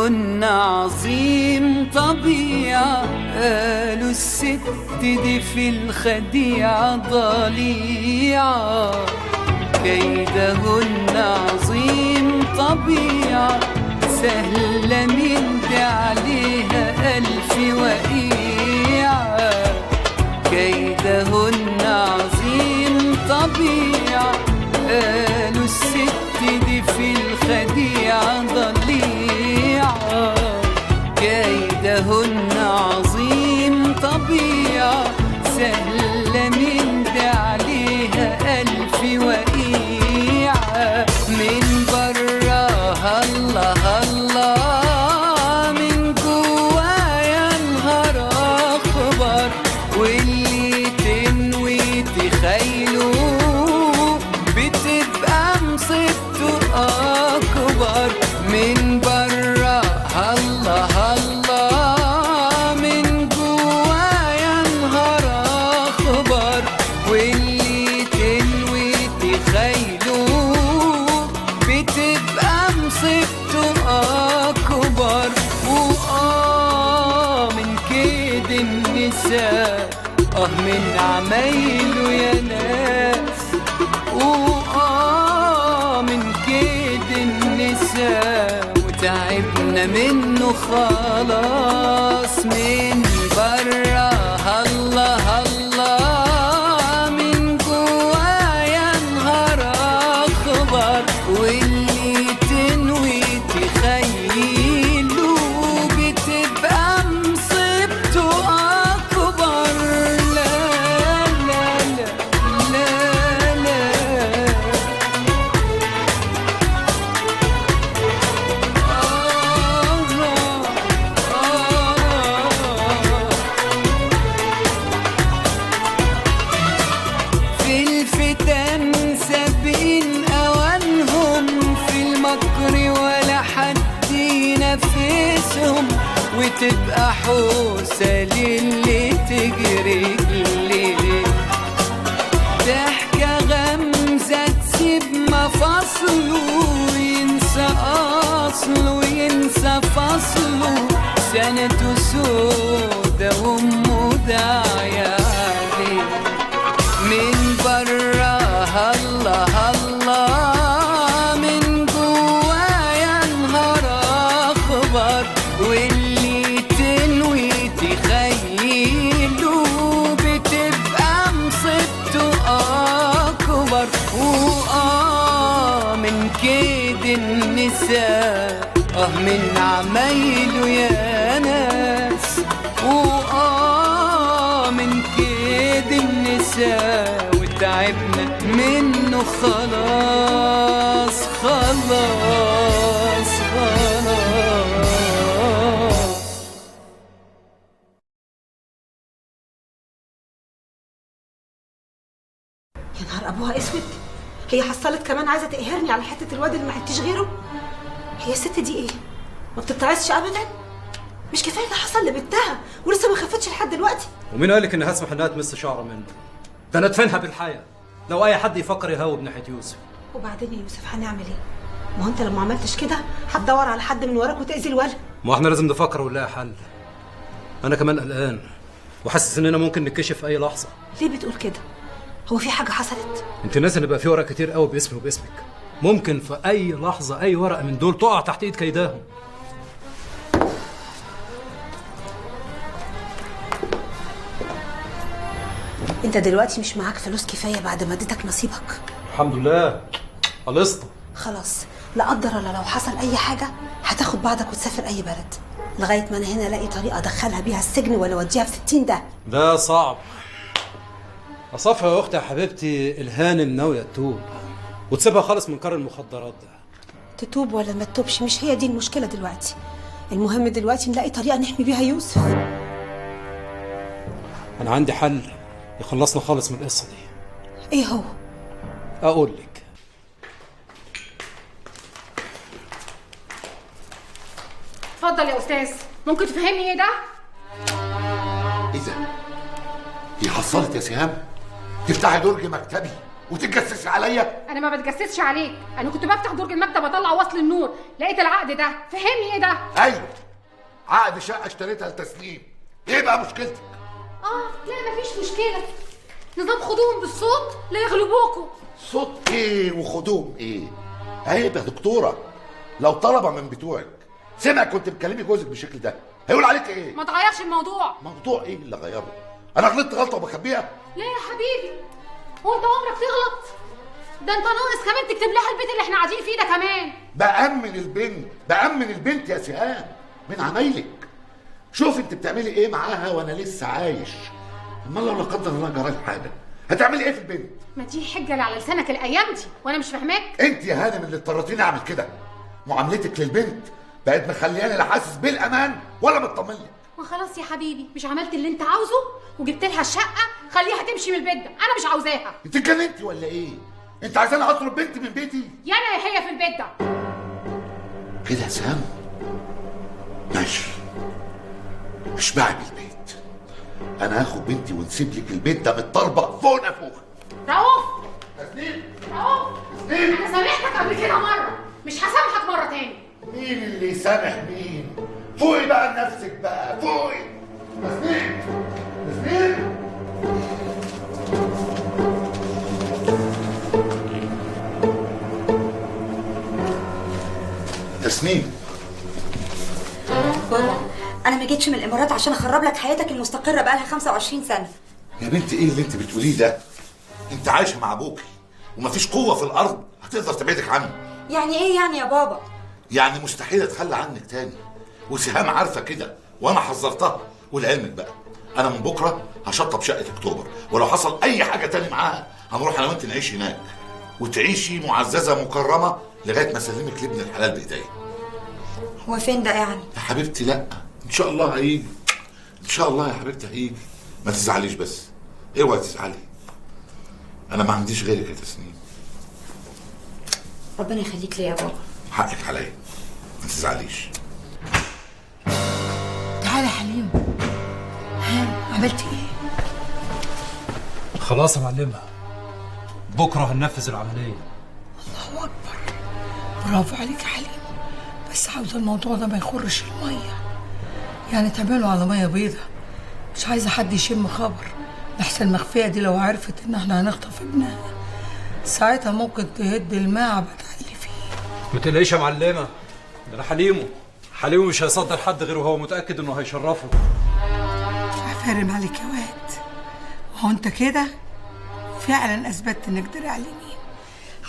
كنا عظيم طبيعة، قالوا الست دي في الخديعة ضليعة. كيدهن عظيم طبيعة، سهلة من دي عليها ألف وقيعة. كيدهن عظيم طبيعة، قالوا الست دي في الخديعة ضليعة. كيدهن عظيم طبيعة، سهلة من دي عليها ألف وقيعة. من براها الله الله، من جوايا انهار أخبار، واللي تنوي تخيله بتبقى مصيبته أكبر. من براها الله الله، من جوايا انهار أخبار، واللي تنوي تخيله بتبقى مصيبته أكبر. من كيد النسا، من عمايله يا ناس. من كيد النسا، وتعبنا منه خلاص. من براها الله الله، من جوايا انهار أخبار، واللي تنوي تخيله بتبقى مصيبته أكبر. لا لا لا لا لا. في الفتن سابقين أوانهم، في المكر ولا حد ينافسهم، وتبقى حوسة للي تجري الليل. ضحكة غمزة تسيب مفاصله، وينسى أصله وينسى فصله. سنته سودا وأمه داعية عليه. من براها الله الله، من جوايا انهار أخبار، واللي تنوي تخيله بتبقى مصيبته أكبر. من كيد النسا، من عمايله يا ناس. من كيد النسا، وتعبنا منه خلاص خلاص خلاص. يا نهار ابوها اسود، هي حصلت كمان عايزه تقهرني على حته الواد اللي ما عدتش غيره. هي الست دي ايه؟ ما بتتعظش ابدا؟ مش كفايه اللي حصل لبنتها ولسه ما خفتش لحد دلوقتي؟ ومين قالك اني هسمح انها تمس شعره منه؟ ده انا ادفنها بالحياه لو اي حد يفكر يهاوب ناحيه يوسف. وبعدين يا يوسف هنعمل ايه؟ ما هو انت لو ما عملتش كده هتدور على حد من وراك وتاذي الولد. ما احنا لازم نفكر ونلاقي حل. انا كمان قلقان وحاسس اننا ممكن نتكشف اي لحظه. ليه بتقول كده؟ هو في حاجه حصلت؟ انت ناسي ان بقى في ورق كتير قوي باسمي وباسمك، ممكن في اي لحظه اي ورقه من دول تقع تحت ايد كيداهم. انت دلوقتي مش معاك فلوس كفايه بعد ما اديتك نصيبك. الحمد لله خلصت. خلاص، لا قدر الله لو حصل اي حاجه هتاخد بعضك وتسافر اي بلد لغايه ما انا هنا الاقي طريقه ادخلها بيها السجن ولا اوديها في 60. ده صعب. أصافها يا اختي يا حبيبتي، الهانم ناويه تتوب وتسيبها خالص من كار المخدرات ده. تتوب ولا ما تتوبش مش هي دي المشكله دلوقتي. المهم دلوقتي نلاقي طريقه نحمي بيها يوسف. انا عندي حل يخلصنا خالص من القصه دي. ايه هو؟ اقول لك. اتفضل يا استاذ، ممكن تفهمني ايه ده؟ ايه ده؟ هي حصلت يا سهام؟ تفتحي درج مكتبي وتتجسس عليا؟ انا ما بتجسسش عليك، انا كنت بفتح درج المكتب اطلع وصل النور، لقيت العقد ده، فهمني ايه ده؟ ايوه عقد شقه اشتريتها لتسليم، ايه بقى مشكلتك؟ لا مفيش مشكله، نظام خدوهم بالصوت لا يغلبوكوا. صوت ايه وخدوهم ايه؟ عيب يا دكتوره، لو طلبه من بتوعك سمع كنت بتكلمي جوزك بالشكل ده هيقول عليك ايه؟ ما تغيرش الموضوع. موضوع ايه اللي غيره؟ انا غلطت غلطه وبخبيها؟ لا يا حبيبي، هو انت عمرك تغلط؟ ده انت ناقص كمان تكتب لها البيت اللي احنا قاعدين فيه ده كمان. بأمن البنت يا سهام من عمايلك. شوف انت بتعملي ايه معاها وانا لسه عايش. امال لو لا قدر الله جرالي حاجه هتعملي ايه في البنت؟ ما دي حجه اللي على لسانك الايام دي وانا مش فاهماك. انت يا هانم اللي اضطرتيني اعمل كده. معاملتك للبنت بقت مخلياني لا حاسس بالامان ولا مطمنه. وخلاص يا حبيبي، مش عملت اللي انت عاوزه وجبت لها الشقه، خليها تمشي من البيت ده، انا مش عاوزاها. انت اتجننتي ولا ايه؟ انت عايزاني اطلب بنتي من بيتي؟ يانا يا هي في البيت ده. كده يا سام؟ ماشي. اشبعي بالبيت. انا هاخد بنتي ونسيب لك البيت ده متطربق فوقنا فوق. رؤوف! تسليم! رؤوف! تسليم! انا سامحتك قبل كده مره، مش هسامحك مره تاني. مين اللي سامح مين؟ فوقي بقى لنفسك بقى، فوقي! تسليم! تسليم! تسنيم، بابا انا ما جيتش من الامارات عشان اخرب لك حياتك المستقره بقالها 25 سنه. يا بنت ايه اللي انت بتقوليه ده؟ انت عايشه مع ابوكي ومفيش قوه في الارض هتقدر تبعدك عنه. يعني ايه يعني يا بابا؟ يعني مستحيل اتخلى عنك تاني، وسهام عارفه كده وانا حذرتها. ولعلمك بقى انا من بكره هشطب شقه اكتوبر، ولو حصل اي حاجه تاني معاها هنروح انا وانت نعيش هناك، وتعيشي معززه مكرمه لغايه ما اسلمك لابن الحلال بايديا. هو فين ده يعني؟ يا حبيبتي لا، ان شاء الله هيجي، ان شاء الله يا حبيبتي هيجي، ما تزعليش بس، اوعي تزعلي. انا ما عنديش غيرك يا تسنيم. ربنا يخليك ليا يا بابا. حقك عليا، ما تزعليش. تعالى يا حليم. ها عملت ايه؟ خلاص يا معلمه، بكره هننفذ العمليه. الله اكبر، برافو عليك يا حليم، بس عاوزه الموضوع ده ما يخرش الميه، يعني تعمله على ميه بيضه، مش عايزه حد يشم خبر، بحيث المخفيه دي لو عرفت ان احنا هنخطف ابنها ساعتها ممكن تهد المعبد اللي فيه. ما تقلقيش يا معلمه، ده انا حليمه مش هيصدر حد غير وهو متاكد انه هيشرفه. هفرم عليك يا واد، وهو انت كده فعلا اثبتت انك دراع اليمين،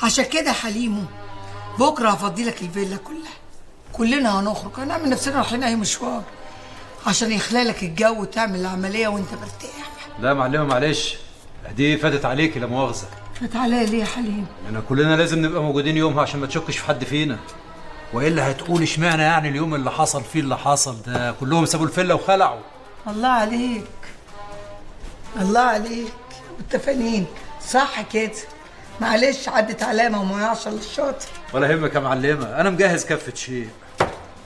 عشان كده حليمه بكره هفضي لك الفيلا كلها، كلنا هنخرج، هنعمل نفسنا رايحين اي مشوار عشان يخلالك الجو وتعمل العمليه وانت مرتاح. لا يا معلمه معلش، دي فاتت عليكي لا مؤاخذه. فاتت عليا ليه يا حليم؟ لان كلنا لازم نبقى موجودين يومها عشان ما تشكش في حد فينا، والا هتقول اشمعنى يعني اليوم اللي حصل فيه اللي حصل ده، كلهم سابوا الفيلا وخلعوا. الله عليك الله عليك، متفقين صح كده؟ معلش عدت علامه وما يعصر للشاطر. ولا همك يا معلمه، انا مجهز كفه شيء،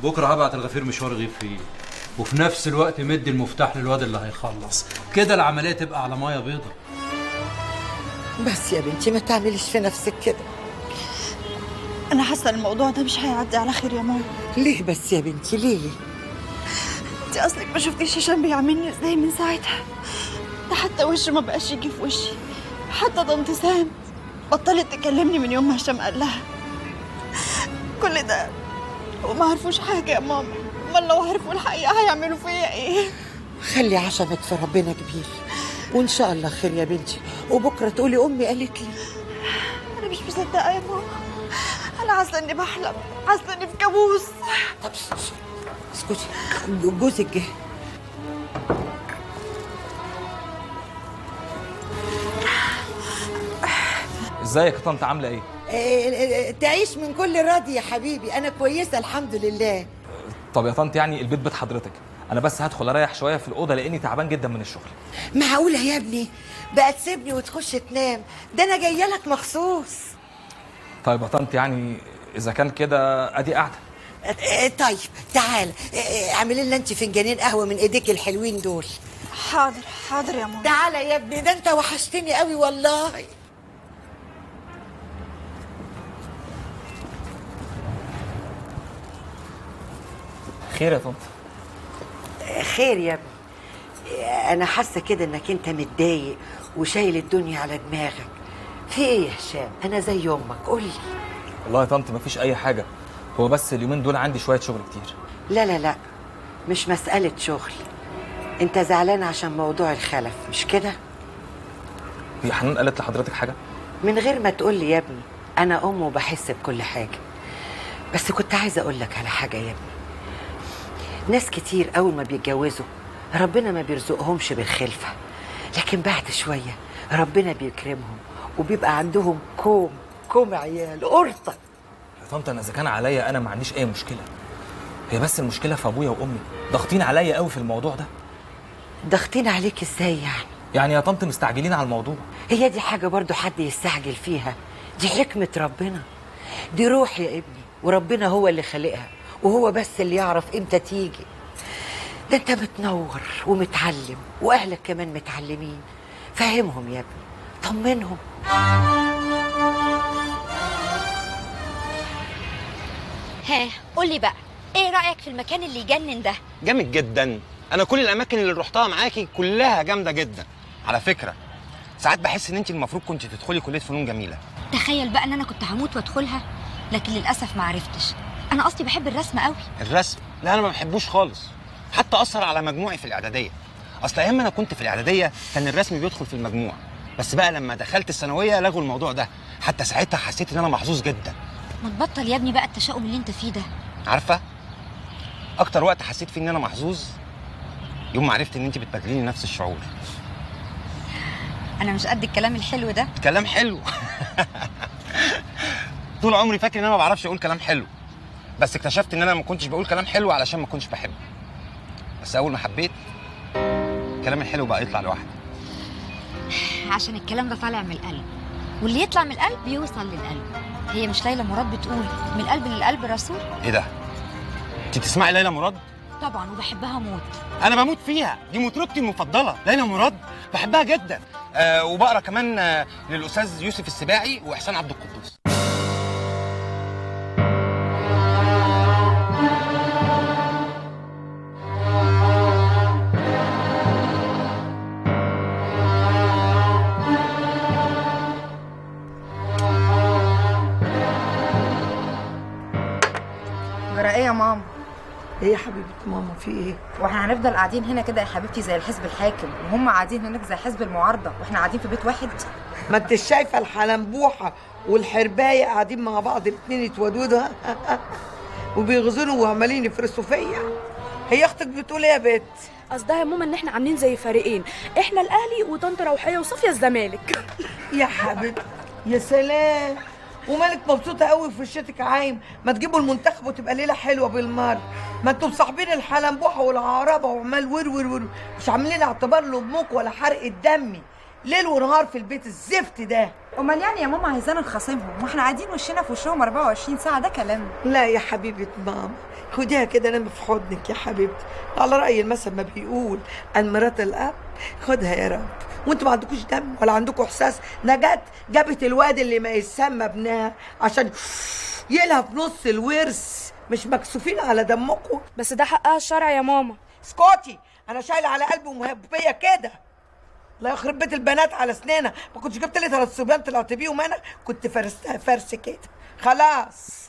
بكره هبعت الغفير مشوار غير فيه، وفي نفس الوقت مدي المفتاح للواد اللي هيخلص، كده العمليه تبقى على ميه بيضه. بس يا بنتي ما تعمليش في نفسك كده، انا حاسه الموضوع ده مش هيعدي على خير يا ماما. ليه بس يا بنتي ليه؟ انت اصلك ما شفتيش هشام بيعاملني ازاي من ساعتها، ده حتى وشه ما بقاش يجي في وشي، حتى ده انتصام بطلت تكلمني من يوم ما هشام قال لها. كل ده وما عرفوش حاجه يا ماما، امال لو عرفوا الحقيقه هيعملوا فيا ايه؟ خلي عشمك في ربنا كبير، وان شاء الله خير يا بنتي، وبكره تقولي امي قالت لي. انا مش مصدقه يا ماما، انا حاسه اني بحلم، حاسه اني في كابوس. طب اسكتي، جوزك جه. ازيك يا طنط عامله ايه؟ تعيش من كل راضي يا حبيبي، انا كويسه الحمد لله. طب يا طنط يعني البيت بيت حضرتك، انا بس هدخل اريح شويه في الاوضه لاني تعبان جدا من الشغل. معقوله يا ابني؟ بقى تسيبني وتخش تنام؟ ده انا جايه لك مخصوص. طيب يا طنط يعني اذا كان كده ادي قاعده. طيب تعال اعملي لنا انت فنجانين قهوه من ايديك الحلوين دول. حاضر حاضر يا ماما. تعالى يا ابني، ده انت وحشتني قوي والله. خير يا طنط؟ خير يا ابني. انا حاسه كده انك انت متضايق وشايل الدنيا على دماغك. في ايه يا هشام؟ انا زي امك، قول لي. والله يا طنط مفيش اي حاجه، هو بس اليومين دول عندي شويه شغل كتير. لا لا لا، مش مساله شغل، انت زعلان عشان موضوع الخلف مش كده؟ هي حنان قالت لحضرتك حاجه؟ من غير ما تقول لي يا ابني، انا ام وبحس بكل حاجه. بس كنت عايزه اقول لك على حاجه يا ابني. ناس كتير اول ما بيتجوزوا ربنا ما بيرزقهمش بالخلفه، لكن بعد شويه ربنا بيكرمهم وبيبقى عندهم كوم عيال قرطه. يا طنط انا اذا كان عليا انا ما عنديش اي مشكله، هي بس المشكله في ابويا وامي، ضاغطين عليا قوي في الموضوع ده. ضاغطين عليك ازاي يعني؟ يعني يا طنط مستعجلين على الموضوع. هي دي حاجه برضو حد يستعجل فيها؟ دي حكمه ربنا، دي روح يا ابني، وربنا هو اللي خلقها وهو بس اللي يعرف امتى تيجي. ده انت متنور ومتعلم واهلك كمان متعلمين، فهمهم يا ابني، طمنهم. ها قولي بقى، ايه رايك في المكان اللي يجنن ده؟ جامد جدا، انا كل الاماكن اللي روحتها معاكي كلها جامده جدا. على فكره ساعات بحس ان انت المفروض كنت تدخلي كليه فنون جميله. تخيل بقى ان انا كنت هموت وادخلها، لكن للاسف ما عرفتش. انا اصلي بحب الرسم قوي. الرسم؟ لا انا ما بحبوش خالص، حتى اثر على مجموعي في الاعداديه. اصل ايام انا كنت في الاعداديه كان الرسم بيدخل في المجموع، بس بقى لما دخلت الثانويه لغوا الموضوع ده. حتى ساعتها حسيت ان انا محظوظ جدا. ما تبطل يا ابني بقى التشاؤم اللي انت فيه ده. عارفه اكتر وقت حسيت فيه ان انا محظوظ؟ يوم ما عرفت ان انت بتبادليني نفس الشعور. انا مش قد الكلام الحلو ده. كلام حلو؟ طول عمري فاكر ان انا ما بعرفش اقول كلام حلو، بس اكتشفت ان انا ما كنتش بقول كلام حلو علشان ما كنتش بحبه. بس اول ما حبيت الكلام الحلو بقى يطلع لوحده. عشان الكلام ده طالع من القلب، واللي يطلع من القلب يوصل للقلب. هي مش ليلى مراد بتقول من القلب للقلب رسول؟ ايه ده؟ انت بتسمعي ليلى مراد؟ طبعا وبحبها موت. انا بموت فيها، دي مطربتي المفضله ليلى مراد، بحبها جدا. وبقرا كمان للاستاذ يوسف السباعي واحسان عبد القدوس. جرى ايه يا ماما؟ ايه يا حبيبه ماما، في ايه؟ واحنا هنفضل قاعدين هنا كده يا حبيبتي زي الحزب الحاكم، وهم قاعدين هناك زي حزب المعارضه، واحنا قاعدين في بيت واحد؟ ما انت شايفه الحلنبوحه والحربايه قاعدين مع بعض، الاثنين يتودودوا وبيغزوني وعمالين يفرسوا فيا. هي اختك بتقول ايه يا بت؟ قصدها يا ماما ان احنا عاملين زي فريقين، احنا الاهلي وطنط روحيه وصوفيا الزمالك. يا حبيبتي يا سلام، ومالك مبسوطه قوي في وشتك عايم؟ ما تجيبوا المنتخب وتبقى ليله حلوه بالمره. ما انتوا مصاحبين الحلنبوحه والعربه وعمال ورور ورور، مش عاملين اعتبار لامك ولا حرق الدم ليل ونهار في البيت الزفت ده. امال يعني يا ماما عايزانا نخاصمهم واحنا قاعدين وشنا في وشهم 24 ساعه؟ ده كلام؟ لا يا حبيبه ماما، خديها كده نام في حضنك يا حبيبتي، على راي المثل ما بيقول عن مرات الاب، خدها يا رب. وانتوا ما عندكوش دم ولا عندكم احساس. نجاة جابت الواد اللي ما يسمى ابنها عشان يلها في نص الورث، مش مكسوفين على دمكم؟ بس ده حقها الشرع يا ماما. اسكتي، انا شايله على قلبي ومهبيه كده. الله يخرب بيت البنات على اسنانها، ما كنتش جبت لي ثلاث صبيان طلعت بيهم انا، كنت فرستها فرس كده خلاص.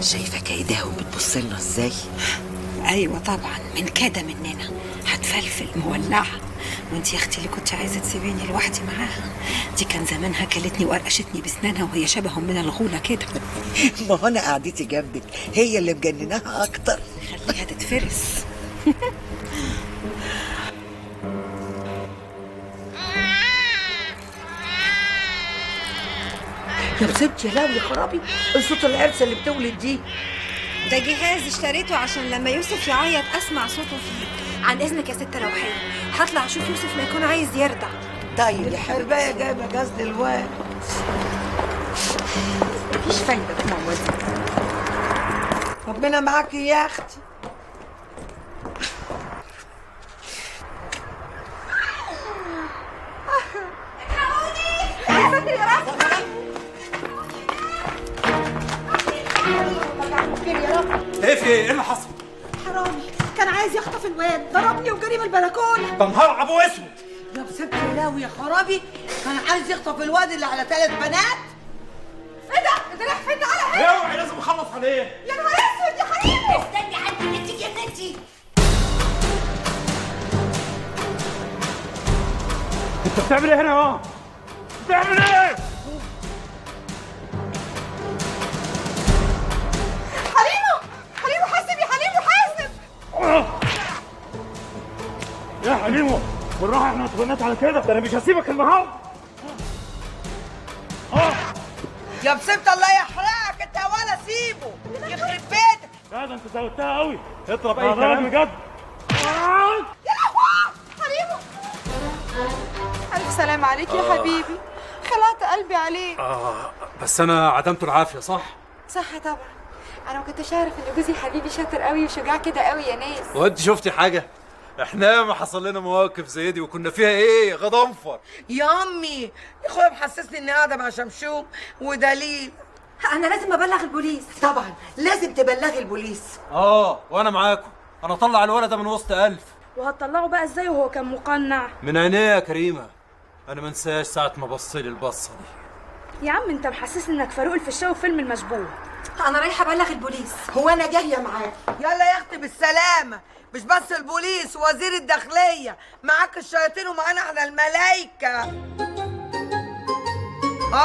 شايفه كايداهم بتبص لنا ازاي؟ ايوه طبعا، من كده مننا هتفلفل مولعه. وانت يا اختي اللي كنت عايزه تسيبيني لوحدي معاها دي، كان زمانها كلتني وقرقشتني بسنانها وهي شبههم من الغوله كده. ما هو انا قعدتي جنبك هي اللي مجنناها اكتر. خليها تتفرس. يا بسبتي يا لهوي يا خرابي، صوت العرسه اللي بتولد دي. ده جهاز اشتريته عشان لما يوسف يعيط اسمع صوته فيه. عن اذنك يا ست روحيه، هطلع اشوف يوسف ما يكون عايز يرضع. طيب يا حربايه جايبه جاز للواد. مفيش فايده في الموضوع ده. ربنا معاكي يا اختي. ايه في ايه اللي حصل؟ حرامي كان عايز يخطف الواد، ضربني وجري من البلكونه. ده نهار ابو اسود يا بسبت الله يا خرابي، كان عايز يخطف الواد اللي على 3 بنات. ايه ده؟ انت رايح فين؟ تعالى هنا. اوعي لازم اخلص عليه. يا نهار اسود يا حبيبي. استني عندي بنتك يا بنتي. انت بتعمل ايه هنا يا ماما؟ بتعمل ايه؟ يا حليمو بالراحه، احنا اتفقنا على كده، ده انا مش هسيبك النهارده. يا بسيبت الله يحرقك انت يا ولا، سيبه يخرب بيتك. لا ده انت زودتها قوي، اضرب اي كلام بجد. يا لهوي حليمو، الف سلام عليك يا حبيبي، خلعت قلبي عليك. بس انا عدمته العافيه صح؟ صح طبعا، انا ما كنتش اعرف ان جوزي حبيبي شاطر قوي وشجاع كده قوي يا ناس. وانت شفتي حاجه؟ احنا ما حصل لنا مواقف زي دي وكنا فيها ايه غضنفر يا امي. اخويا محسسني اني قاعده مع شمشوم ودليل. انا لازم ابلغ البوليس. طبعا لازم تبلغي البوليس. وانا معاكم، انا اطلع الولد ده من وسط 1000. وهتطلعه بقى ازاي وهو كان مقنع؟ من عينيه يا كريمه، انا ما انساش ساعه ما بصلي البصه دي. يا عم انت محسسني انك فاروق الفيشاوي في فيلم المشبوه. انا رايحه ابلغ البوليس. هو انا جايه معاك. يلا يا اختي بالسلامه. مش بس البوليس، وزير الداخليه معاك، الشياطين ومعانا احنا الملايكه.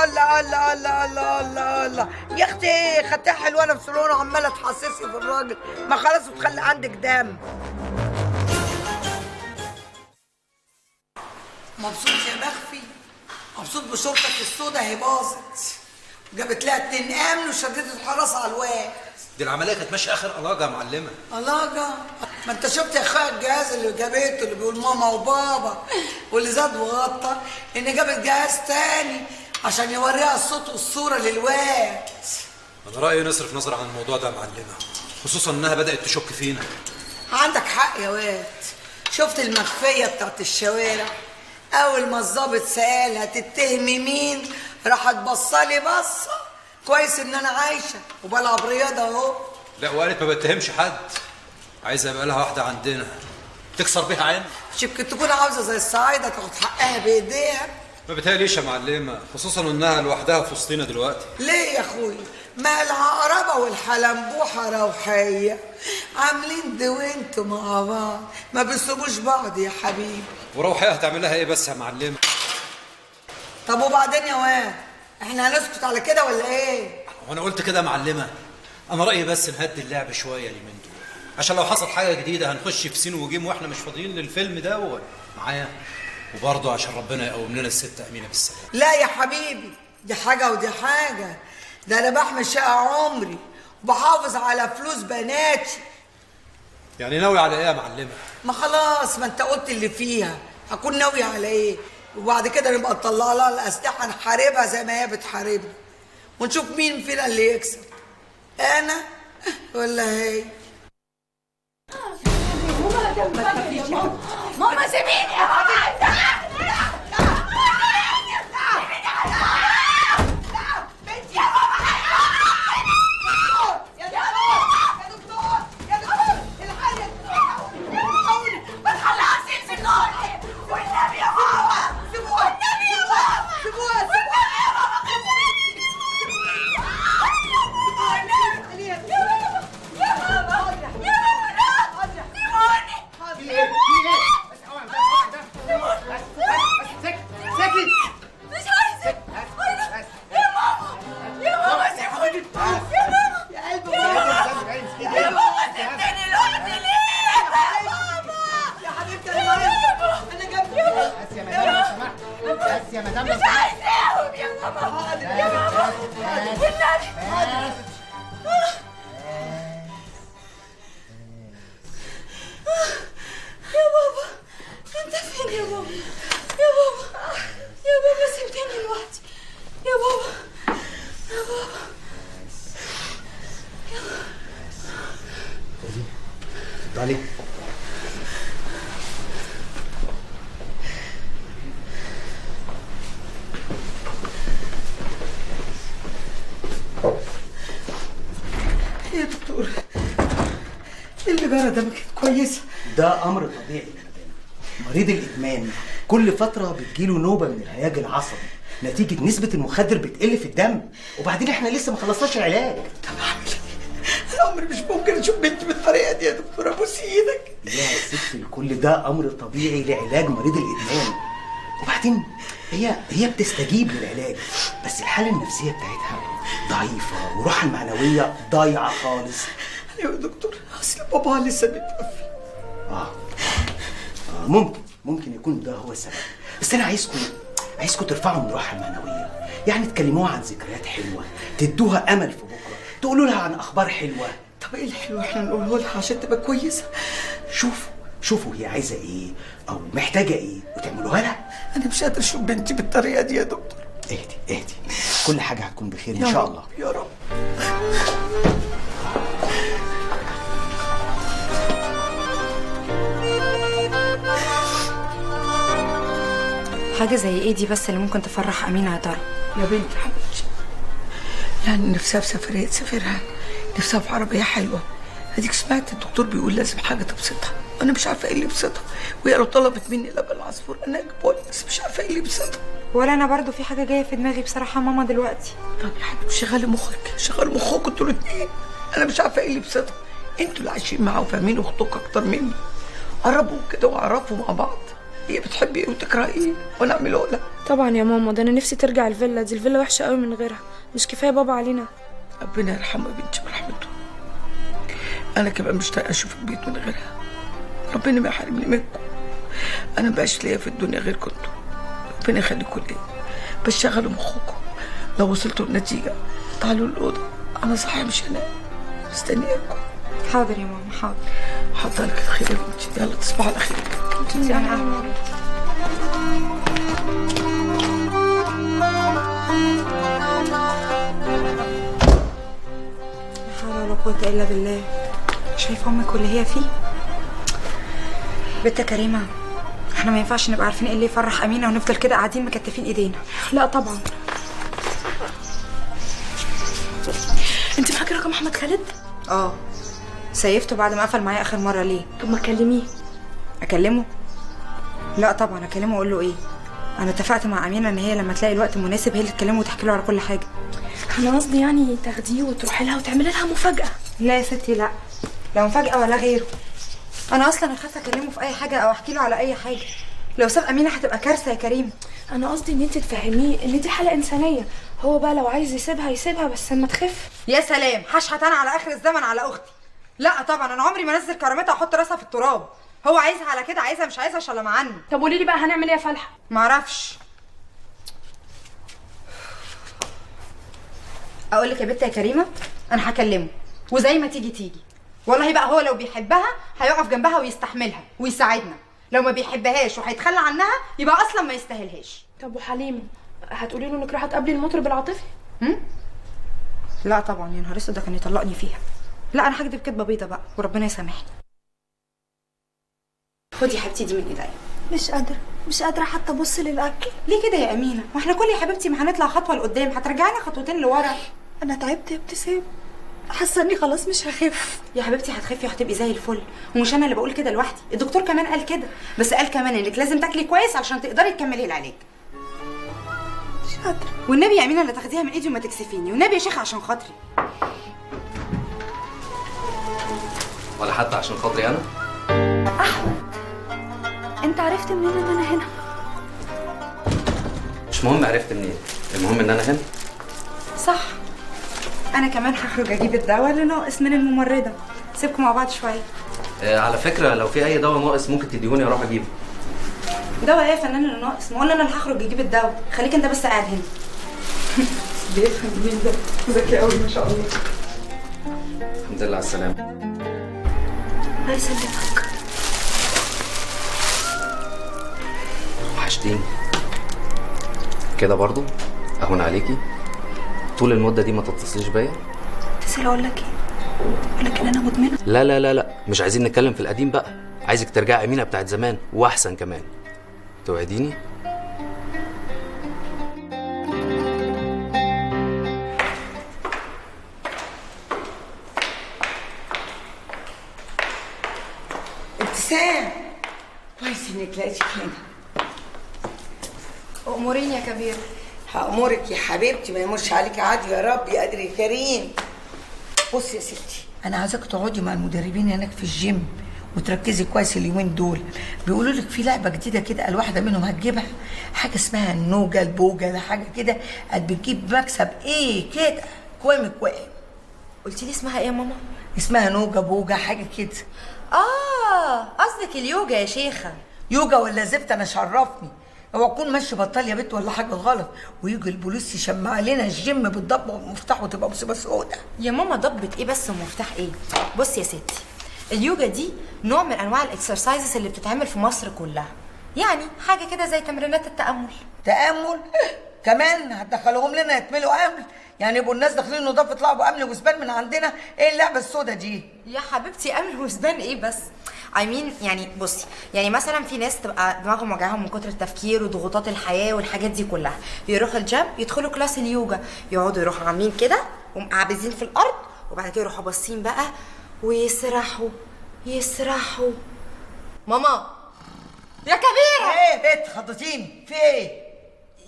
الله الله الله الله الله الله يا اختي، خدتها حلوه نفسولونا وعماله تحسسي في الراجل، ما خلاص وتخلي عندك دم. مبسوط يا مخفي، مبسوط بشرطك السودا هي باظت، جابت لها 2 امن وشددت الحراسه على الواد. دي العمليه كانت ماشيه اخر الاجه يا معلمه. الاجه؟ ما انت شفت يا اخويا الجهاز اللي جابته، اللي بيقول ماما وبابا، واللي زاد وغطى ان جابت جهاز تاني عشان يوريها الصوت والصوره للواد. انا رايي نصرف نظره عن الموضوع ده يا معلمه، خصوصا انها بدات تشك فينا. عندك حق يا واد. شفت المخفيه بتاعت الشوارع؟ اول ما الظابط سال هتتهمي مين، راحت بصلي بصه. كويس ان انا عايشه وبلعب رياضه اهو. لا وقالت ما بتهمش حد، عايزه يبقى لها واحده عندنا تكسر بيها عين. يمكن تكون عاوزه زي الصعايده تاخد حقها بايديها. ما بتهيأليش يا معلمه، خصوصا انها لوحدها في وسطينا دلوقتي. ليه يا اخويا؟ ما العقربه والحلمبوحه روحيه، عاملين دوينتوا مع بعض، ما بيسيبوش بعض يا حبيبي. وروحيه هتعمل لها ايه بس يا معلمه؟ طب وبعدين يا واد، احنا هنسكت على كده ولا ايه؟ وانا قلت كده يا معلمه، انا رايي بس نهدي اللعب شويه اليومين دول، عشان لو حصل حاجه جديده هنخش في سين وجيم واحنا مش فاضيين للفيلم ده معايا، وبرضه عشان ربنا يقوم لنا الست امينه بالسلامه. لا يا حبيبي، دي حاجه ودي حاجه، ده انا بحمي شقه عمري وبحافظ على فلوس بناتي. يعني ناوي على ايه يا معلمه؟ ما خلاص، ما انت قلت اللي فيها. هكون ناوي على ايه؟ وبعد كده نبقى نطلع لها الاسلحه نحاربها زي ما هي بتحاربنا، ونشوف مين فينا اللي يكسب، انا ولا هي. ماما سيبيني يا ماما. يا دكتور الإدارة دمك كويسة. ده أمر طبيعي يا مدام. مريض الإدمان كل فترة بتجيله نوبة من الهياج العصبي نتيجة نسبة المخدر بتقل في الدم، وبعدين إحنا لسه ما خلصناش العلاج. طب أعمل إيه؟ أنا عمري مش ممكن أشوف بنتي بالطريقة دي يا دكتورة. أبوس إيدك. لا يا ستي، كل ده أمر طبيعي لعلاج مريض الإدمان. وبعدين هي بتستجيب للعلاج، بس الحالة النفسية بتاعتها ضعيفة وروحها المعنوية ضايعة خالص. ايوه يا دكتور، اصل باباها لسه بيتوفي. ممكن يكون ده هو السبب، بس انا عايزكم ترفعوا من روحها المعنوية، يعني تكلموها عن ذكريات حلوة، تدوها امل في بكرة، تقولوا لها عن اخبار حلوة. طب ايه الحلو احنا نقوله لها عشان تبقى كويسة؟ شوفوا هي عايزة ايه او محتاجة ايه وتعملوها لها. انا مش قادر اشوف بنتي بالطريقة دي يا دكتور. اهدي كل حاجة هتكون بخير ان شاء الله. يا رب. حاجة زي ايه دي بس اللي ممكن تفرح أمينة يا ترى؟ يا بنتي حبيبتي، يعني نفسها في سفرية تسافرها، نفسها في عربية حلوة. اديك سمعت الدكتور بيقول لازم حاجة تبسطها، وأنا مش عارفة ايه اللي يبسطها، وهي لو طلبت مني لبن العصفور أنا أجيبه لها، بس مش عارفة ايه اللي يبسطها. ولا أنا برضو في حاجة جاية في دماغي بصراحة ماما دلوقتي. طب يا حبيبتي شغلي مخك، شغلي مخك انتوا الاتنين، أنا مش عارفة ايه اللي يبسطها، انتوا اللي عايشين معاها وفاهمين أختك أكتر مني. قربوا كده واعرفوا مع بعض هي بتحب ايه وتكره ايه وانا اعمله لها. طبعا يا ماما، ده انا نفسي ترجع الفيلا دي، الفيلا وحشه قوي من غيرها، مش كفايه بابا علينا؟ ربنا يرحمها يا بنتي برحمته. انا كمان مش طايقه اشوف البيت من غيرها، ربنا ما يحرمني منكم، انا مبقاش ليا في الدنيا غيركم انتوا، ربنا يخليكم ليا، بس شغلوا مخكم، لو وصلتوا لنتيجه تعالوا الاوضه، انا صاحيه مش هنام، مستنياكم. حاضر يا ماما حاضر. حاضر لك الخير يا بنتي، يلا تصبحي على خير. انتي انا هعمل. لا حول ولا قوة إلا بالله. شايفة أمك واللي هي فيه؟ بنت كريمة، احنا ما ينفعش نبقى عارفين إيه اللي يفرح أمينة ونفضل كده قاعدين مكتفين إيدينا. لا طبعا. انت فاكرة رقم أحمد خالد؟ اه سيفته بعد ما قفل معايا اخر مره. ليه؟ طب ما تكلميه. اكلمه؟ لا طبعا، اكلمه واقول له ايه؟ انا اتفقت مع امينه ان هي لما تلاقي الوقت مناسب هي اللي تكلمه وتحكي له على كل حاجه. انا قصدي يعني تاخديه وتروحي لها وتعملي لها مفاجاه. لا يا ستي لا، لا مفاجاه ولا غيره. انا اصلا خايفه اكلمه في اي حاجه او احكي له على اي حاجه، لو ساب امينه هتبقى كارثه يا كريم. انا قصدي ان انت تفهميه ان دي حاله انسانيه، هو بقى لو عايز يسيبها يسيبها بس اما تخف. يا سلام، هشحت انا على اخر الزمن على اختي؟ لا طبعا، انا عمري ما انزل كرامتها واحط راسها في التراب. هو عايزها على كده، عايزها مش عايزها شلم عني. طب قولي لي بقى هنعمل ايه يا فالحه؟ معرفش. اقول لك يا بنت يا كريمه، انا هكلمه وزي ما تيجي تيجي، والله بقى هو لو بيحبها هيقف جنبها ويستحملها ويساعدنا، لو ما بيحبهاش وهيتخلى عنها يبقى اصلا ما يستاهلهاش. طب وحليمه هتقولي له انك رايحه تقابلي المطرب العاطفي؟ لا طبعا، يا نهار اسود ده كان يطلقني فيها. لا انا هكدب كدبه بيضه بقى وربنا يسامحني. خدي يا حبيبتي دي من ايديا. مش قادره حتى ابص للاكل. ليه كده يا امينه؟ واحنا كل يا حبيبتي ما هنطلع خطوه لقدام هترجعنا خطوتين لورا. انا تعبت يا ابتسام، حاسه اني خلاص مش هخف. يا حبيبتي هتخفي وهتبقي زي الفل، ومش انا اللي بقول كده لوحدي، الدكتور كمان قال كده، بس قال كمان انك لازم تاكلي كويس علشان تقدري تكملي العلاج. مش قادره والنبي يا امينه، اللي تاخديها من ايدي وما تكسفيني، والنبي يا شيخ عشان خاطري. ولا حتى عشان خاطري انا؟ احمد انت عرفت منين ان انا هنا؟ مش مهم عرفت منين، المهم ان انا هنا. صح، انا كمان هخرج اجيب الدواء اللي ناقص من الممرضه. سيبكم مع بعض شويه. على فكره لو في اي دواء ناقص ممكن تديهوني اروح اجيبه. دواء ايه يا فنان اللي ناقص؟ ما قلنا انا اللي هخرج اجيب الدواء، خليك انت بس قاعد هنا. بيفهم مين ده؟ ذكي قوي ما شاء الله. الحمد لله على السلامه. الله يسلمك. وحشتيني كده برضو، اهون عليكي. طول المده دي ما تتصليش بيا. اتصل اقول لك ايه؟ لكن انا مدمنه. لا لا لا لا، مش عايزين نتكلم في القديم بقى، عايزك ترجعي امينه بتاعت زمان واحسن كمان. توعديني؟ نسا، كويس انك لقيتك هنا. أمورين يا كبير. هأمرك يا حبيبتي، ما يمرش عليك عادي يا رب يا قادر يا كريم. بصي يا ستي، أنا عايزاك تقعدي مع المدربين هناك في الجيم وتركزي كويس اليومين دول. بيقولوا لك في لعبة جديدة كده قال واحدة منهم هتجيبها، حاجة اسمها النوجة البوجة، حاجة كده قد بتجيب مكسب إيه كده كوام. قلتي لي اسمها إيه يا ماما؟ اسمها نوجة بوجة حاجة كده. آه قصدك اليوجا يا شيخة. يوجا ولا زفت، أنا شرفني. اوعى تكون ماشي بطال يا بنت ولا حاجه غلط ويجي البوليس يشمع لنا الجيم بالضبه والمفتاح وتبقى مصيبه سودة. يا ماما ضبه ايه بس ومفتاح ايه؟ بصي يا ستي، اليوجا دي نوع من انواع الاكسرسايزز اللي بتتعمل في مصر كلها، يعني حاجه كده زي تمرينات التامل. تامل كمان هتدخلوهم لنا يتملوا امل؟ يعني يبقوا الناس داخلين نضاف يطلعوا امل وزبان من عندنا؟ ايه اللعبه السودة دي يا حبيبتي؟ امل وزبان ايه بس؟ يعني بصي، يعني مثلا في ناس تبقى دماغهم وجعهم من كتر التفكير وضغوطات الحياه والحاجات دي كلها، يروحوا الجيم يدخلوا كلاس اليوجا، يقعدوا يروحوا عاملين كده ومقعبزين في الارض، وبعد كده يروحوا باصين بقى ويسرحوا يسرحوا. ماما يا كبيره، ايه بنت خضتيني في ايه؟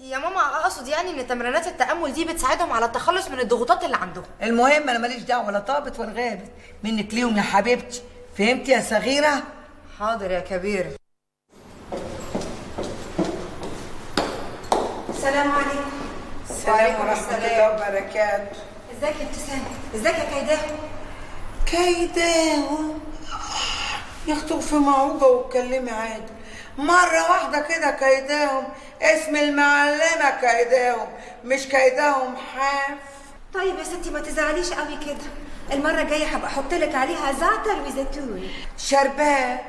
يا ماما اقصد يعني ان تمرينات التامل دي بتساعدهم على التخلص من الضغوطات اللي عندهم. المهم انا ماليش دعوه ولا طابت ولا غابت منك ليهم يا حبيبتي، فهمتي يا صغيرة؟ حاضر يا كبيرة. السلام عليكم. السلام ورحمة الله وبركاته. ازيك يا ابتسام؟ ازيك يا كيداهم؟ كيداهم يا اختي في معوجة واتكلمي عادي. مرة واحدة كده كيداهم، اسم المعلمة كيداهم مش كيداهم حاف. طيب يا ستي ما تزعليش قوي كده، المرة الجاية هبقى احط لك عليها زعتر وزيتون. شربات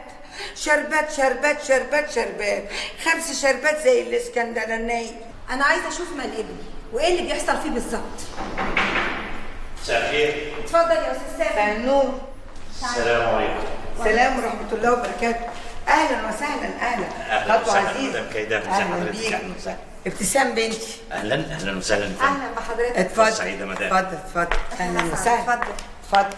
شربات شربات شربات شربات، 5 شربات زي الاسكندرانية. أنا عايزة أشوف مال ابني وإيه اللي بيحصل فيه بالظبط. مساء الخير. اتفضل يا أستاذ سامي. مساء النور. السلام عليكم. السلام ورحمة الله وبركاته. أهلا وسهلا. أهلا. أهلا وسهلا كيداهم. أهلا بيك. ابتسام بنتي. اهلا اهلا وسهلا. اهلا بحضرتك. اتفضل سعيده مدام. اتفضل اتفضل. اهلا وسهلا. اتفضل اتفضل.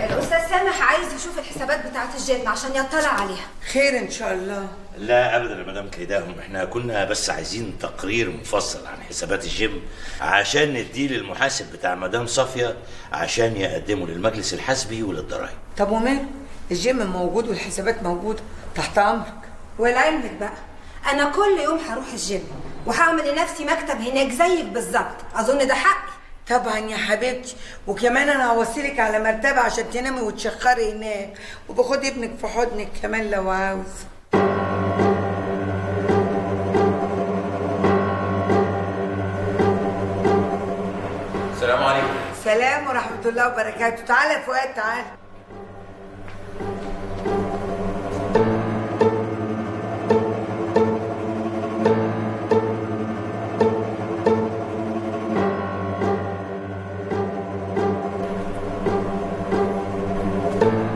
الاستاذ سامح عايز يشوف الحسابات بتاعه الجيم عشان يطلع عليها. خير ان شاء الله. لا ابدا يا مدام كيداهم، احنا كنا بس عايزين تقرير مفصل عن حسابات الجيم عشان نديه للمحاسب بتاع مدام صافيه عشان يقدمه للمجلس الحسبي وللضرايب. طب وماله؟ الجيم موجود والحسابات موجوده تحت امرك. ولعلمك بقى انا كل يوم هروح الجيم وهعمل لنفسي مكتب هناك زيك بالظبط، اظن ده حقي. طبعا يا حبيبتي، وكمان انا هوصلك على مرتبه عشان تنامي وتشخري هناك، وباخد ابنك في حضنك كمان لو عاوز. السلام عليكم. السلام ورحمه الله وبركاته. تعالى يا فؤاد تعالى.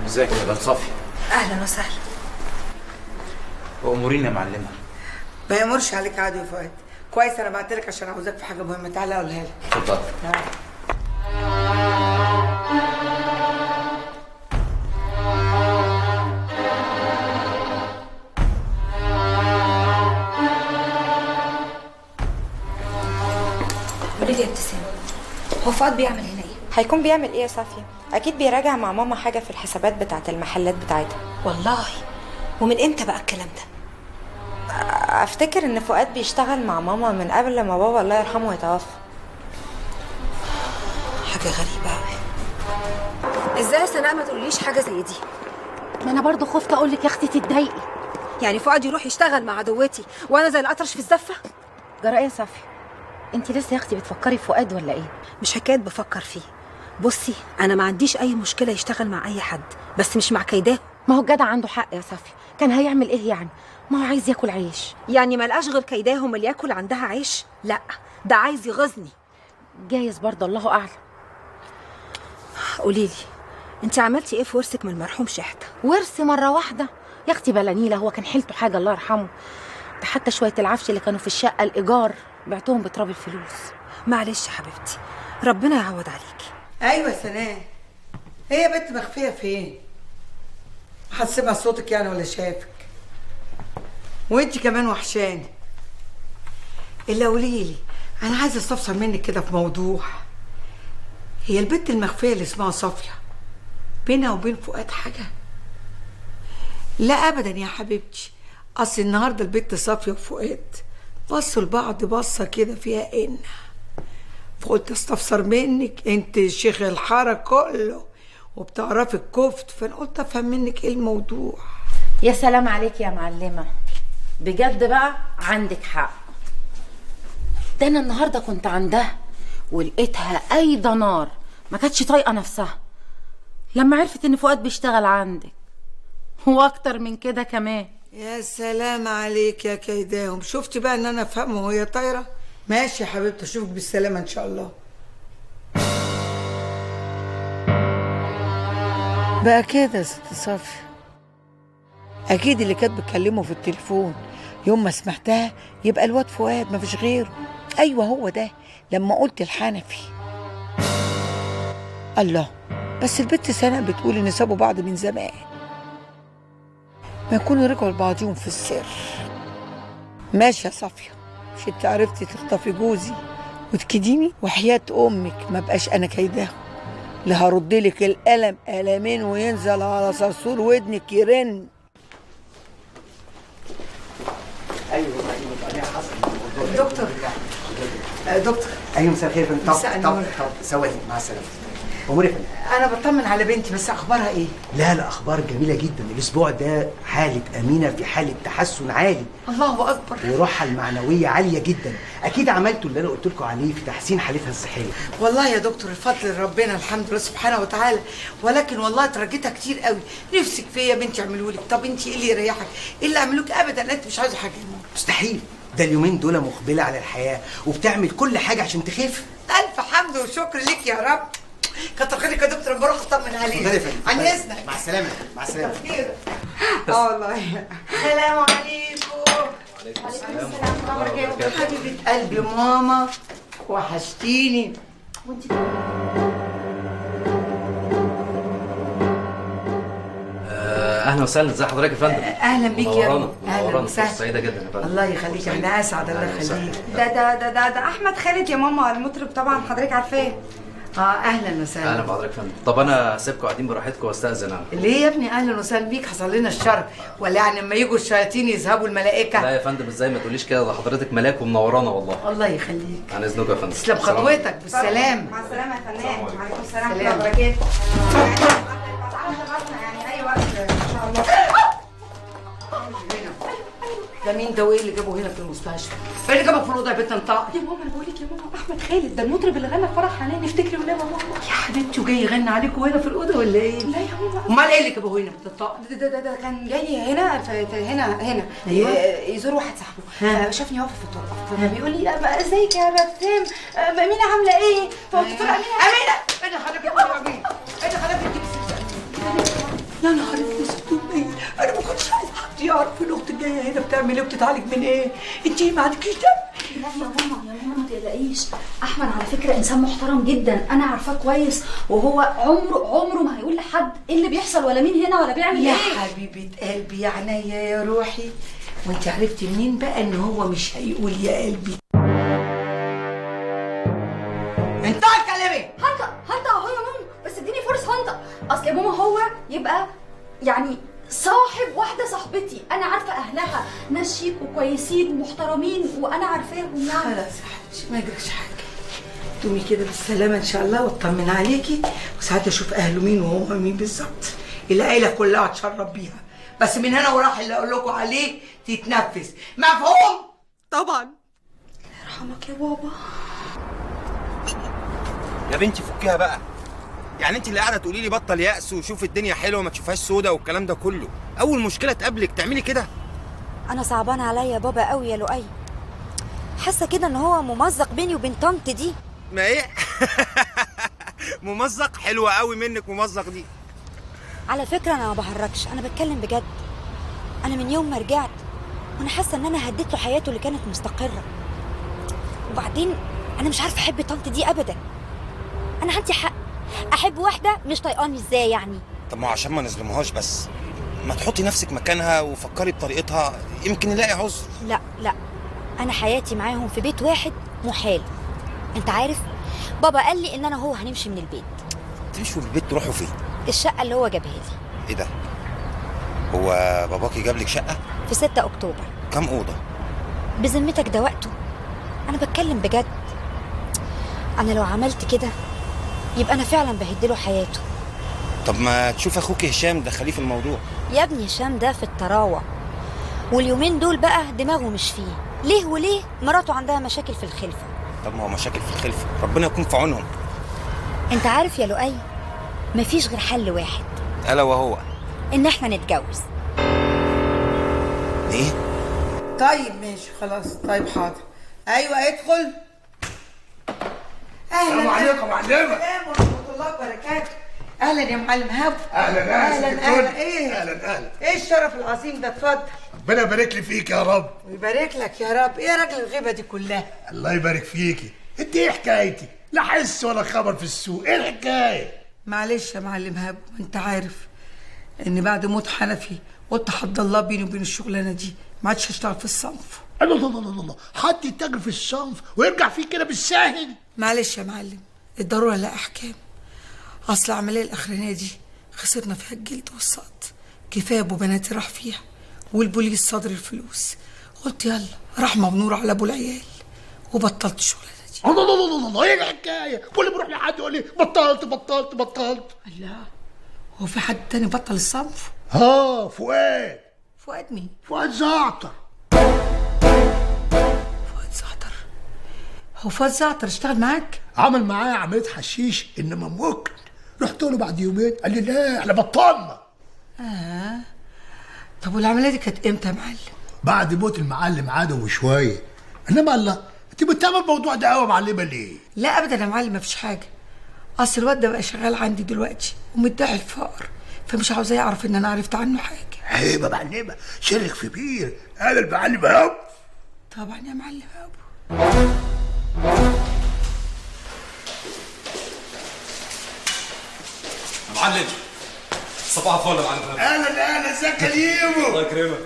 ازيك يا بنت صافية؟ أهلا وسهلا. وأمورينا يا معلمة. ما يأمرش عليك عدو يا فؤاد، كويس أنا بعتلك عشان عاوزاك في حاجة مهمة، تعالى أقولها لك. اتفضل. قولي لي يا ابتسام، هو فؤاد بيعمل هنا إيه؟ هيكون بيعمل إيه يا صافية؟ أكيد بيراجع مع ماما حاجة في الحسابات بتاعة المحلات بتاعتها. والله ومن إمتى بقى الكلام ده؟ أفتكر إن فؤاد بيشتغل مع ماما من قبل ما بابا الله يرحمه يتوفى. حاجة غريبة أوي. إزاي يا سناء ما تقوليش حاجة زي دي؟ ما أنا برضه خفت أقول لك يا أختي تتضايقي. يعني فؤاد يروح يشتغل مع عدوتي وأنا زي الأطرش في الزفة؟ جراء يا صافية، أنت لسه يا أختي بتفكري في فؤاد ولا إيه؟ مش حكاية بفكر فيه. بصي انا ما عنديش اي مشكله يشتغل مع اي حد، بس مش مع كيداه. ما هو الجدع عنده حق يا صافيه، كان هيعمل ايه يعني؟ ما هو عايز ياكل عيش. يعني ما لقاش غير كيداهم اللي ياكل عندها عيش؟ لا ده عايز يغزني. جايز برضه، الله اعلم. قولي لي انت عملتي ايه في ورثك من المرحوم شحته؟ ورث مره واحده يا اختي بلا نيله، هو كان حيلته حاجه الله يرحمه. ده حتى شويه العفش اللي كانوا في الشقه الايجار بعتهم بتراب الفلوس. معلش يا حبيبتي، ربنا يعوض عليكي. ايوه سناء. هي بنت مخفيه فين؟ محدش سمع صوتك يعني ولا شافك. وانت كمان وحشاني. الا قوليلي، انا عايزه استفسر منك كده في موضوع. هي البنت المخفيه اللي اسمها صافيه بينها وبين فؤاد حاجه؟ لا ابدا يا حبيبتي، اصل النهارده البنت صافيه وفؤاد بصوا لبعض بصه كده فيها ان، فقلت استفسر منك، انت شيخ الحاره كله وبتعرفي الكفت، فانا قلت افهم منك ايه الموضوع. يا سلام عليك يا معلمه، بجد بقى عندك حق. ده انا النهارده كنت عندها ولقيتها ايضا نار، ما كانتش طايقه نفسها لما عرفت ان فؤاد بيشتغل عندك، واكتر من كده كمان. يا سلام عليك يا كيداهم، شفتي بقى ان انا افهمه وهي طايره. ماشي يا حبيبتي، اشوفك بالسلامه ان شاء الله. بقى كده يا ست صافيه، اكيد اللي كانت بتكلمه في التليفون يوم ما سمعتها يبقى الواد فؤاد، مفيش غيره. ايوه هو ده، لما قلت الحنفي. الله، بس البت سنة بتقول ان سابوا بعض من زمان، ما يكونوا رجعوا لبعضهم في السر. ماشي يا صافيه، مش انت عرفتي تخطفي جوزي وتكديني؟ وحياه امك ما بقاش انا كيداهم، اللي هردلك القلم قلمين وينزل على صرصور ودنك يرن. ايوه حصل. دكتور دكتور. ايوه مساء الخير. طب ثواني، مع السلامه. امورك؟ انا بطمن على بنتي، بس اخبارها ايه؟ لا اخبار جميله جدا، الاسبوع ده حاله امينه في حاله تحسن عالي. الله اكبر. وروحها المعنويه عاليه جدا، اكيد عملتوا اللي انا قلت لكم عليه في تحسين حالتها الصحيه. والله يا دكتور الفضل ربنا، الحمد لله سبحانه وتعالى، ولكن والله اترجيتها كتير قوي. نفسك فيا يا بنتي اعملوا لك. طب انت ايه اللي يريحك؟ ايه اللي اعملوك؟ ابدا انت مش عايزه حاجه. مستحيل، ده اليومين دول مقبله على الحياه وبتعمل كل حاجه عشان تخف. الف حمد وشكر ليك يا رب، كتر خيرك يا دكتور. بروح اطمن عليك. عن اذنك، مع السلامه. مع السلامه. اه والله. السلام عليكم. وعليكم السلام ورحمه الله وبركاته. حبيبه قلبي ماما، وحشتيني. وانت اهلا وسهلا. ازي حضرتك يا فندم؟ اهلا بيك يا فندم. اهلا وسهلا. سعيده جدا يا فندم. الله يخليك، احنا اسعد. الله يخليك. ده احمد خالد يا ماما، المطرب طبعا حضرتك عارفاه. اهلا وسهلا. اهلا بحضرتك يا فندم. طب انا هسيبكم قاعدين براحتكم واستاذن انا. ليه يا ابني؟ اهلا وسهلا بيك، حصل لنا الشرف. ولا يعني لما يجوا الشياطين يذهبوا الملائكه؟ لا يا فندم ازاي، ما تقوليش كده، ده حضرتك ملاك ومنورانا والله. الله يخليك. عن اذنك يا فندم. تسلم خطوتك. بالسلامه. مع السلامه يا فنان. وعليكم السلام ورحمه الله وبركاته. يعني اي وقت ان شاء الله. ده مين ده وايه اللي جابه هنا في المستشفى؟ ايه اللي جابك في الاوضه يا بنت انطق؟ يا ماما انا بقول لك يا ماما، احمد خالد ده المطرب اللي غنى في فرح حنان. افتكري ونام يا ماما. يا حبيبتي، وجاي يغني عليكم هنا في الاوضه ولا ايه؟ لا يا ماما. امال ايه اللي جابه هنا بالطاق؟ ده كان جاي هنا يزور واحد صاحبه، شافني واقفه في الطرقه فبيقول لي ازيك يا بسام، امينه عامله ايه؟ فقلت له امينه ايه اللي خلاك يا امينه؟ ايه اللي خلاك تجيب يا نهار اسود؟ انا ما كنتش عايزه حد يعرف الاخت الجايه هنا بتعمل ايه وبتتعالج من ايه؟ انت ما عندكيش دم؟ لا يا ماما، يا ماما ما تقلقيش، احمد على فكره انسان محترم جدا، انا عارفاه كويس، وهو عمره ما هيقول لحد ايه اللي بيحصل ولا مين هنا ولا بيعمل ايه. يا حبيبه قلبي، يا عينيا يا روحي. وانت عرفتي منين بقى ان هو مش هيقول يا قلبي؟ انت هتكلمي هنطق اهو يا ماما، بس اديني فرصه هنطق. اصل يا ماما هو يبقى يعني صاحب واحدة صاحبتي، أنا عارفة أهلها ناس شيك وكويسين ومحترمين وأنا عارفاهم يعني. خلاص يا حبيبتي، ما يجريش حاجة، تقومي كده بالسلامة إن شاء الله، وأطمن عليكي، وساعتها أشوف أهله مين وهو مين بالظبط. العيلة كلها هتشرب بيها، بس من هنا وراح اللي أقول لكم عليه تتنفس، مفهوم؟ طبعا. الله يرحمك يا بابا. يا بنتي فكيها بقى، يعني انت اللي قاعده تقولي لي بطل يأس وشوف الدنيا حلوه ما تشوفهاش سودا والكلام ده كله، اول مشكله تقابلك تعملي كده؟ انا صعبان عليا بابا قوي يا لؤي، حاسه كده ان هو ممزق بيني وبين طنط دي. ما ايه؟ ممزق؟ حلوه قوي منك ممزق دي. على فكره انا ما بهرجش، انا بتكلم بجد، انا من يوم ما رجعت وانا حاسه ان انا هديت له حياته اللي كانت مستقره، وبعدين انا مش عارفه احب طنط دي ابدا، انا عندي حق، احب واحده مش طايقاني ازاي يعني؟ طب ما عشان ما نظلمهاش، بس ما تحطي نفسك مكانها وفكري بطريقتها، يمكن نلاقي عذر. لا لا، انا حياتي معاهم في بيت واحد محال. انت عارف بابا قال لي ان انا هو هنمشي من البيت. تمشوا من البيت تروحوا فين؟ الشقه اللي هو جابها لي. ايه ده؟ هو باباكي جاب لك شقه؟ في 6 اكتوبر. كام اوضه؟ بذمتك ده وقته؟ انا بتكلم بجد. انا لو عملت كده يبقى انا فعلا بهدله حياته. طب ما تشوف اخوك هشام، دخليه في الموضوع. يا ابني هشام ده في الطراوه، واليومين دول بقى دماغه مش فيه. ليه وليه مراته عندها مشاكل في الخلفه. طب ما هو مشاكل في الخلفه، ربنا يكون في عونهم. انت عارف يا لؤي، مفيش غير حل واحد، الا وهو ان احنا نتجوز. ايه؟ طيب ماشي خلاص، طيب حاضر. ايوه ادخل. السلام عليكم يا معلمه. السلام ورحمه الله وبركاته. اهلا يا معلم هاب. اهلا اهلا اهلا. ايه اهلا اهلا، ايه الشرف العظيم ده؟ اتفضل. ربنا يبارك لي فيك يا رب. ويبارك لك يا رب. ايه يا راجل الغيبه دي كلها؟ الله يبارك فيكي. انت ايه حكايتك؟ لا حس ولا خبر في السوق، ايه الحكايه؟ معلش يا معلم هاب، انت عارف ان بعد موت حنفي قلت حد الله بيني وبين الشغلانه دي ما عادش هشتغل في الصنف. الله الله الله الله، حد يتاجر في الصنف ويرجع فيه كده بالساهل؟ معلش يا معلم، الضروره لها احكام. اصل العمليه الاخرانيه دي خسرنا فيها الجلد والسقط، كفايه ابو بناتي راح فيها والبوليس صدر الفلوس. قلت يلا رحمه بنور على ابو العيال وبطلت الشغلانه دي. الله الله الله الله، ايه الحكايه؟ كل ما اروح لحد يقول لي بطلت بطلت بطلت. الله، هو في حد تاني بطل الصنف؟ اه فؤاد. فؤاد مين؟ فؤاد زعتر. فؤاد زعتر؟ هو فؤاد زعتر اشتغل معاك؟ عمل معايا عملية حشيش انما ممكن. رحت له بعد يومين قال لي لا احنا بطلنا. اه طب والعملية دي كانت امتى يا معلم؟ بعد موت المعلم عادة وشوية. انما الله، انت متابع الموضوع ده قوي يا معلمة ليه؟ لا ابدا يا معلم مفيش حاجة. اصل الواد ده بقى شغال عندي دلوقتي ومدعي الفقر، فمش عاوزاه يعرف ان انا عرفت عنه حاجه. عيب يا معلمه، شرك في بير. انا المعلم ابو. طبعا يا معلم ابو. يا معلم صباح الفل يا معلم. اهلا اهلا، ازيك يا ليمو؟ الله يكرمك.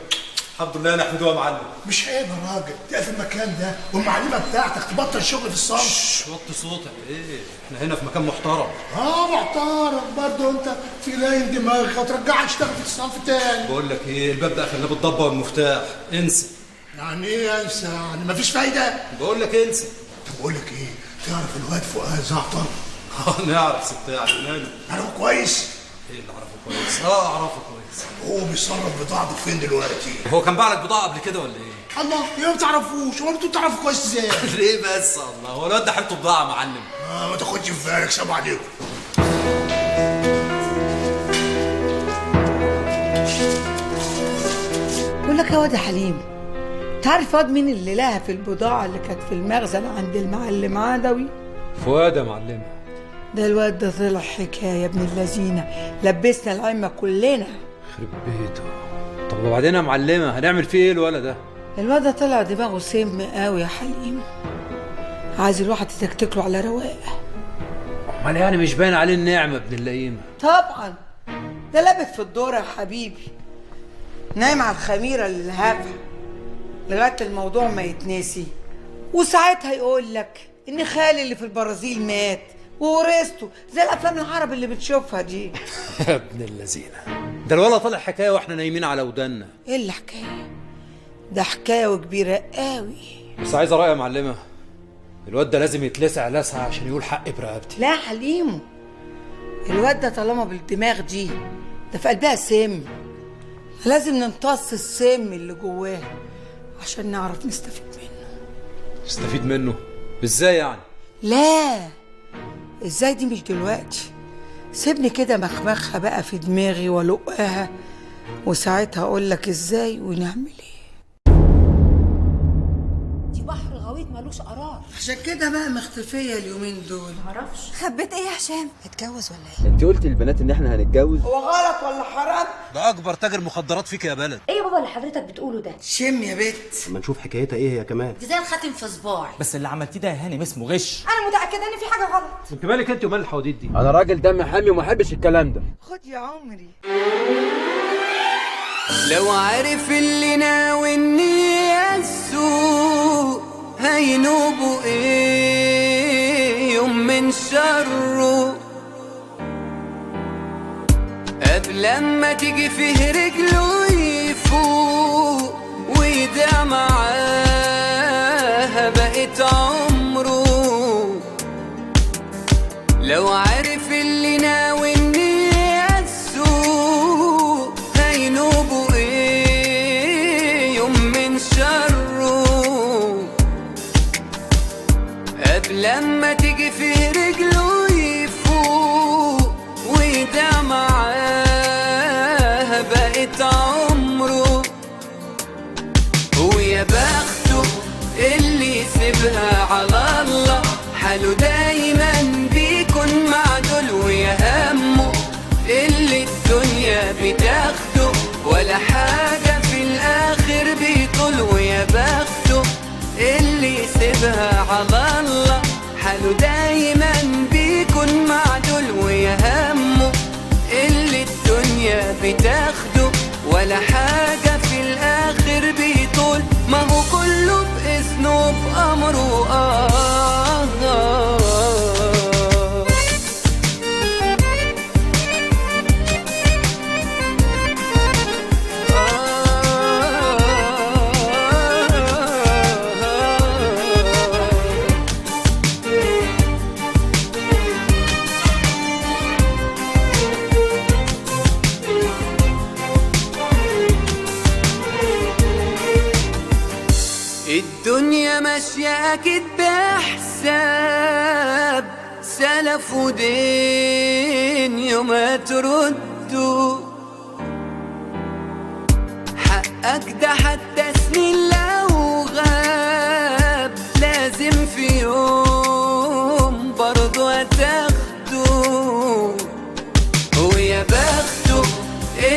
الحمد لله نحمده يا معلم. مش عيب يا راجل تقف المكان ده والمعلمه بتاعتك تبطل شغل في الصنف. شش، وطي صوتك. ايه احنا هنا في مكان محترم. اه محترم برضه، انت في لاين دماغك وترجعك تشتغل في الصنف تاني. بقول لك ايه، الباب ده خلاه بالضبه والمفتاح. انسى. يعني ايه انسى؟ يعني مفيش فايده. بقول لك انسى. طب بقول لك ايه، تعرف الواد فؤاد زعتر؟ اه نعرف ستاعي. ماله؟ اعرفه كويس. ايه اللي اعرفه كويس؟ اه اعرفه كويس. هو بيصرف بضاعته فين دلوقتي؟ هو كان باع لك بضاعه قبل كده ولا ايه؟ الله، يا ما تعرفوش. هو انتوا بتعرفوا كويس ازاي؟ ليه بس؟ الله، هو الواد ده حالته بضاعه يا معلم. اه ما تاخدش في بالك، سلام عليكم. بقول لك يا واد يا حليم، تعرف واد مين اللي لها في البضاعه اللي كانت في المخزن عند المعلم عدوي؟ فؤاد يا معلم. ده الواد ده طلع حكايه يا ابن اللذينه، لبسنا العمه كلنا. يخرب بيته. طب وبعدين يا معلمه هنعمل فيه ايه الولد ده؟ الولد ده طلع دماغه سم قوي يا حليم، عايز الواحد يتكتك له على رواق. امال يعني مش باين عليه النعمه ابن اللئيمه؟ طبعا ده لابت في الدوره يا حبيبي، نايم على الخميره اللي هافه لغايه الموضوع ما يتنسي، وساعتها يقول لك ان خالي اللي في البرازيل مات وورثته، زي الافلام العرب اللي بتشوفها دي. يا ابن اللذينه، ده الولد طلع حكايه واحنا نايمين على ودنا. ايه اللي حكايه؟ ده حكايه وكبيره قوي. بس عايزه راي يا معلمه، الواد ده لازم يتلسع لسعه عشان يقول حق برقبتي. لا يا حليمو، الواد ده طالما بالدماغ دي، ده في قلبها سم، لازم نمتص السم اللي جواه عشان نعرف نستفيد منه. نستفيد منه؟ ازاي يعني؟ لا ازاي دي مش دلوقتي، سيبني كده مخمخها بقى في دماغي ولقاها، وساعتها اقول لك ازاي ونعمل ايه. دي بحر غويط البيت ملوش قرار. عشان كده بقى مختفيه اليومين دول. معرفش. خبيت ايه يا هشام؟ هتجوز ولا ايه؟ انت قلتي للبنات ان احنا هنتجوز؟ هو غلط ولا حرام؟ ده اكبر تاجر مخدرات فيك يا بلد. ايه يا بابا اللي حضرتك بتقوله ده؟ شم يا بت. اما نشوف حكايتها ايه هي كمان. دي زي الخاتم في صباعي. بس اللي عملتيه ده يا هانم اسمه غش. انا متاكده ان في حاجه غلط. انت مالك انت ومال الحواديت دي؟ انا راجل دم حامي وما احبش الكلام ده. خد يا عمري. لو عارف اللي ناوي النية السوء هينوبوا ايه يوم من شره قبل ما تيجي فيه رجله يفوق ويدع معاها بقت عمره لو عارف اللي ناوي لما تيجي فيه رجله يفوق وده معاها بقت عمره ويا بخته اللي يسيبها على الله حاله دايما بيكون مع دول ويا همه اللي الدنيا بتاخده ولا حاجه في الاخر بيطول ويا بخته اللي يسيبها على الله حاله دايما بيكون معدول ويا همه اللي الدنيا بتاخده ولا حاجه في الاخر بيطول ما هو كله باذنه وبامره الدنيا ماشية أكيد بحساب سلف ودين يوم هتردوا حقك ده حتى سنين لو غاب لازم في يوم برضه هتاخده ويا بخته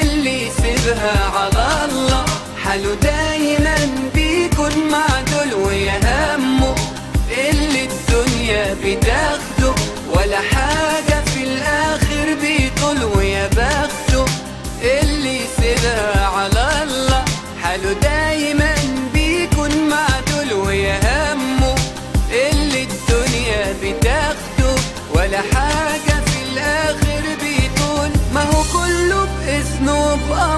اللي يسيبها على الله حاله دايما بيكون مع دول ويا همه اللي الدنيا بتاخده ولا حاجه في الاخر بيطول ويا بخته اللي يسيبها على الله حاله دايما بيكون مع دول ويا همه اللي الدنيا بتاخده ولا حاجه في الاخر بيطول ما هو كله باذنه وبأمره